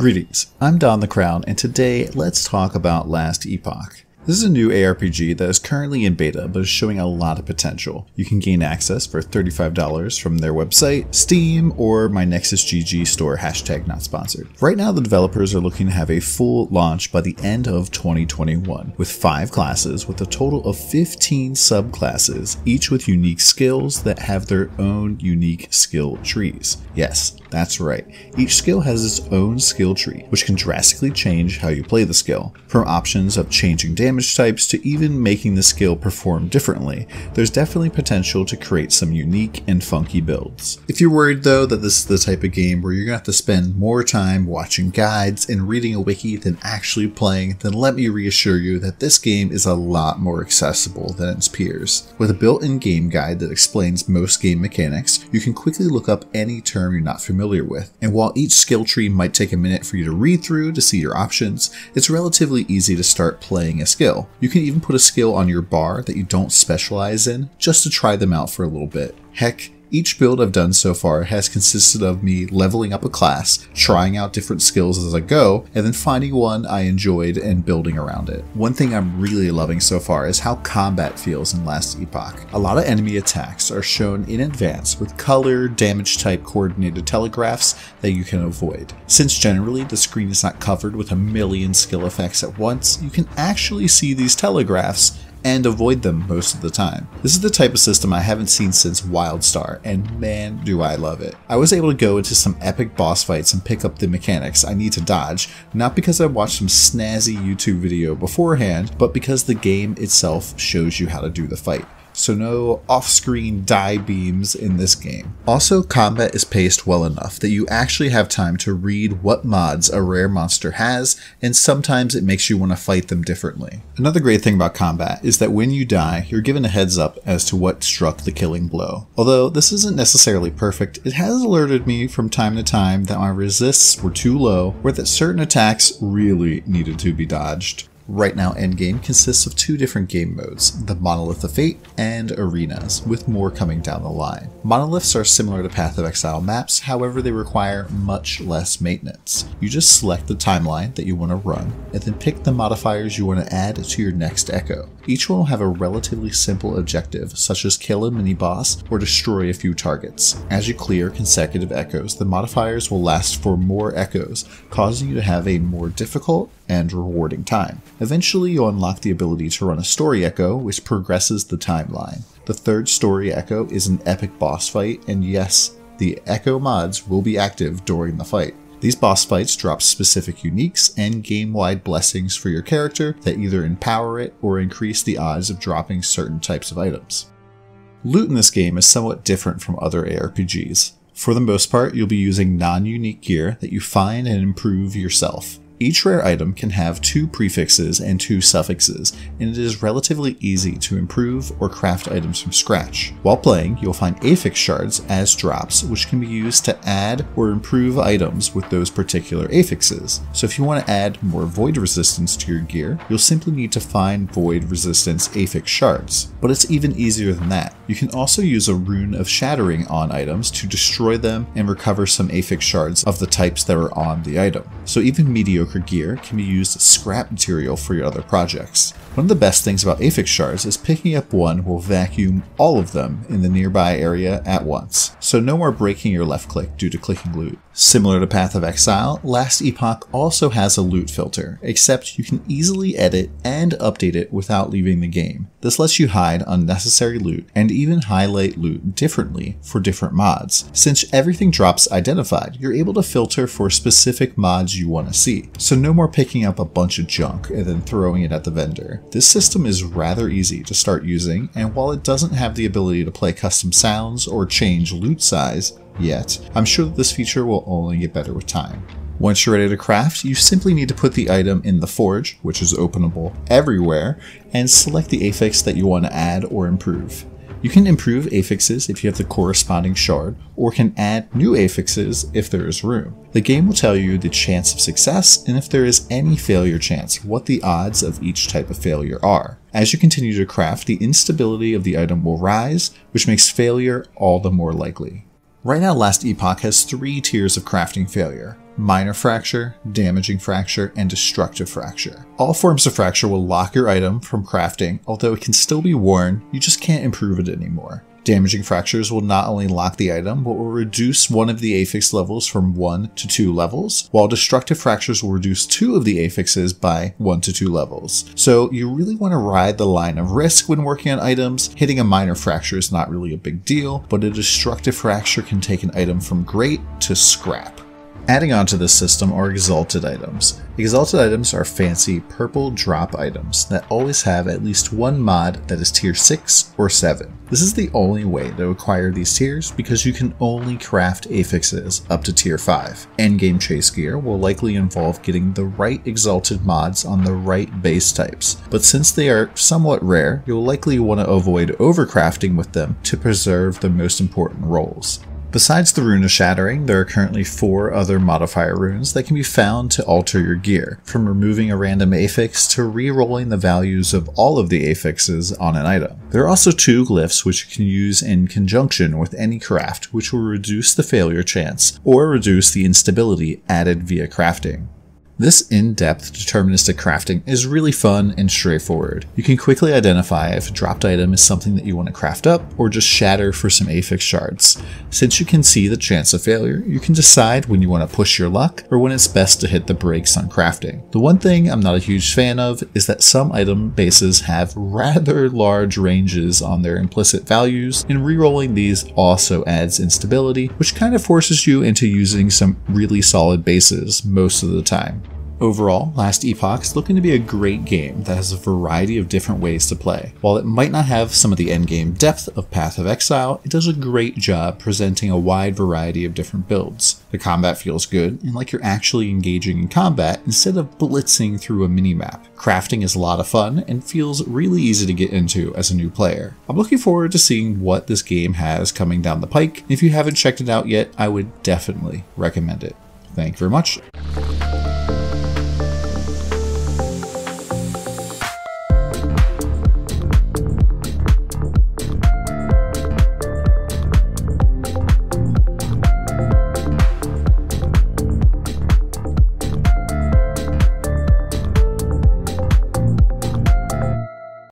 Greetings, I'm Don the Crown, and today let's talk about Last Epoch. This is a new ARPG that is currently in beta but is showing a lot of potential. You can gain access for $35 from their website, Steam, or my Nexus GG store, #not sponsored. Right now the developers are looking to have a full launch by the end of 2021 with 5 classes with a total of 15 subclasses, each with unique skills that have their own unique skill trees. Yes, that's right. Each skill has its own skill tree, which can drastically change how you play the skill. From options of changing damage types to even making the skill perform differently, there's definitely potential to create some unique and funky builds. If you're worried though that this is the type of game where you're gonna have to spend more time watching guides and reading a wiki than actually playing, then let me reassure you that this game is a lot more accessible than its peers. With a built-in game guide that explains most game mechanics, you can quickly look up any term you're not familiar with, and while each skill tree might take a minute for you to read through to see your options, it's relatively easy to start playing a skill. You can even put a skill on your bar that you don't specialize in just to try them out for a little bit. Heck, each build I've done so far has consisted of me leveling up a class, trying out different skills as I go, and then finding one I enjoyed and building around it. One thing I'm really loving so far is how combat feels in Last Epoch. A lot of enemy attacks are shown in advance with color, damage type coordinated telegraphs that you can avoid. Since generally the screen is not covered with a million skill effects at once, you can actually see these telegraphs and avoid them most of the time. This is the type of system I haven't seen since WildStar, and man do I love it. I was able to go into some epic boss fights and pick up the mechanics I need to dodge, not because I watched some snazzy YouTube video beforehand, but because the game itself shows you how to do the fight. So no off-screen die beams in this game. Also, combat is paced well enough that you actually have time to read what mods a rare monster has, and sometimes it makes you want to fight them differently. Another great thing about combat is that when you die, you're given a heads up as to what struck the killing blow. Although this isn't necessarily perfect, it has alerted me from time to time that my resists were too low, or that certain attacks really needed to be dodged. Right now, Endgame consists of 2 different game modes, the Monolith of Fate and Arenas, with more coming down the line. Monoliths are similar to Path of Exile maps, however they require much less maintenance. You just select the timeline that you want to run, and then pick the modifiers you want to add to your next echo. Each one will have a relatively simple objective, such as kill a mini-boss or destroy a few targets. As you clear consecutive echoes, the modifiers will last for more echoes, causing you to have a more difficult and rewarding time. Eventually, you'll unlock the ability to run a story echo, which progresses the timeline. The 3rd story echo is an epic boss fight, and yes, the echo mods will be active during the fight. These boss fights drop specific uniques and game-wide blessings for your character that either empower it or increase the odds of dropping certain types of items. Loot in this game is somewhat different from other ARPGs. For the most part, you'll be using non-unique gear that you find and improve yourself. Each rare item can have 2 prefixes and 2 suffixes, and it is relatively easy to improve or craft items from scratch. While playing, you'll find affix shards as drops, which can be used to add or improve items with those particular affixes. So if you want to add more void resistance to your gear, you'll simply need to find void resistance affix shards. But it's even easier than that. You can also use a rune of shattering on items to destroy them and recover some affix shards of the types that are on the item. So even mediocre gear can be used as scrap material for your other projects. One of the best things about affix shards is picking up one will vacuum all of them in the nearby area at once, so no more breaking your left click due to clicking loot. Similar to Path of Exile, Last Epoch also has a loot filter, except you can easily edit and update it without leaving the game. This lets you hide unnecessary loot and even highlight loot differently for different mods. Since everything drops identified, you're able to filter for specific mods you want to see. So no more picking up a bunch of junk and then throwing it at the vendor. This system is rather easy to start using, and while it doesn't have the ability to play custom sounds or change loot size yet, I'm sure that this feature will only get better with time. Once you're ready to craft, you simply need to put the item in the forge, which is openable everywhere, and select the affix that you want to add or improve. You can improve affixes if you have the corresponding shard, or can add new affixes if there is room. The game will tell you the chance of success, and if there is any failure chance, what the odds of each type of failure are. As you continue to craft, the instability of the item will rise, which makes failure all the more likely. Right now, Last Epoch has 3 tiers of crafting failure. minor fracture, damaging fracture, and destructive fracture. All forms of fracture will lock your item from crafting, although it can still be worn, you just can't improve it anymore. Damaging fractures will not only lock the item, but will reduce one of the affix levels from 1 to 2 levels, while destructive fractures will reduce 2 of the affixes by 1 to 2 levels. So you really want to ride the line of risk when working on items. Hitting a minor fracture is not really a big deal, but a destructive fracture can take an item from great to scrap. Adding on to this system are exalted items. Exalted items are fancy purple drop items that always have at least one mod that is tier 6 or 7. This is the only way to acquire these tiers because you can only craft affixes up to tier 5. Endgame chase gear will likely involve getting the right exalted mods on the right base types, but since they are somewhat rare, you'll likely want to avoid overcrafting with them to preserve the most important roles. Besides the Rune of Shattering, there are currently 4 other modifier runes that can be found to alter your gear, from removing a random affix to re-rolling the values of all of the affixes on an item. There are also 2 glyphs which you can use in conjunction with any craft, which will reduce the failure chance or reduce the instability added via crafting. This in-depth deterministic crafting is really fun and straightforward. You can quickly identify if a dropped item is something that you want to craft up or just shatter for some affix shards. Since you can see the chance of failure, you can decide when you want to push your luck or when it's best to hit the brakes on crafting. The one thing I'm not a huge fan of is that some item bases have rather large ranges on their implicit values, and re-rolling these also adds instability, which kind of forces you into using some really solid bases most of the time. Overall, Last Epoch is looking to be a great game that has a variety of different ways to play. While it might not have some of the endgame depth of Path of Exile, it does a great job presenting a wide variety of different builds. The combat feels good and like you're actually engaging in combat instead of blitzing through a minimap. Crafting is a lot of fun and feels really easy to get into as a new player. I'm looking forward to seeing what this game has coming down the pike. If you haven't checked it out yet, I would definitely recommend it. Thank you very much.